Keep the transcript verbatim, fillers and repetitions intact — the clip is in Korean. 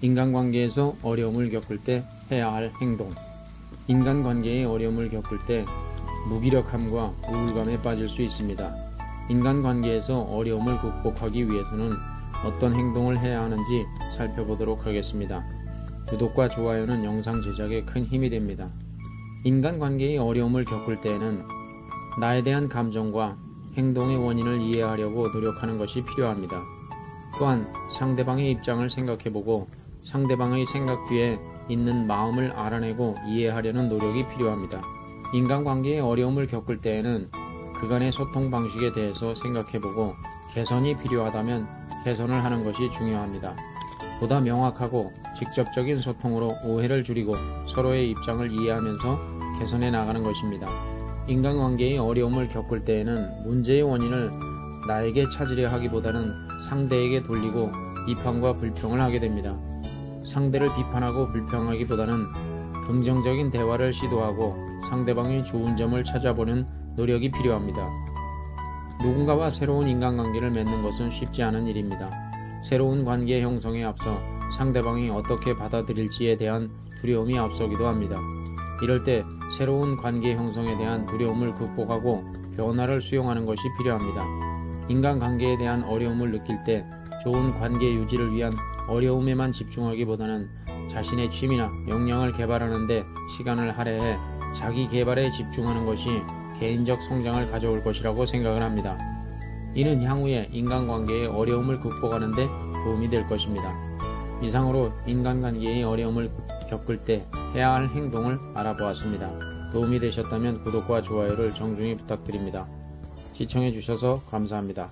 인간관계에서 어려움을 겪을 때 해야 할 행동. 인간관계에 어려움을 겪을 때 무기력함과 우울감에 빠질 수 있습니다. 인간관계에서 어려움을 극복하기 위해서는 어떤 행동을 해야 하는지 살펴보도록 하겠습니다. 구독과 좋아요는 영상 제작에 큰 힘이 됩니다. 인간관계의 어려움을 겪을 때에는 나에 대한 감정과 행동의 원인을 이해하려고 노력하는 것이 필요합니다. 또한 상대방의 입장을 생각해보고 상대방의 생각 뒤에 있는 마음을 알아내고 이해하려는 노력이 필요합니다. 인간관계의 어려움을 겪을 때에는 그간의 소통 방식에 대해서 생각해보고 개선이 필요하다면 개선을 하는 것이 중요합니다. 보다 명확하고 직접적인 소통으로 오해를 줄이고 서로의 입장을 이해하면서 개선해 나가는 것입니다. 인간관계의 어려움을 겪을 때에는 문제의 원인을 나에게 찾으려 하기보다는 상대에게 돌리고 비판과 불평을 하게 됩니다. 상대를 비판하고 불평하기보다는 긍정적인 대화를 시도하고 상대방의 좋은 점을 찾아보는 노력이 필요합니다. 누군가와 새로운 인간관계를 맺는 것은 쉽지 않은 일입니다. 새로운 관계 형성에 앞서 상대방이 어떻게 받아들일지에 대한 두려움이 앞서기도 합니다. 이럴 때 새로운 관계 형성에 대한 두려움을 극복하고 변화를 수용하는 것이 필요합니다. 인간관계에 대한 어려움을 느낄 때 좋은 관계 유지를 위한 어려움에만 집중하기보다는 자신의 취미나 역량을 개발하는 데 시간을 할애해 자기 개발에 집중하는 것이 개인적 성장을 가져올 것이라고 생각을 합니다. 이는 향후에 인간관계의 어려움을 극복하는 데 도움이 될 것입니다. 이상으로 인간관계의 어려움을 겪을 때 해야 할 행동을 알아보았습니다. 도움이 되셨다면 구독과 좋아요를 정중히 부탁드립니다. 시청해주셔서 감사합니다.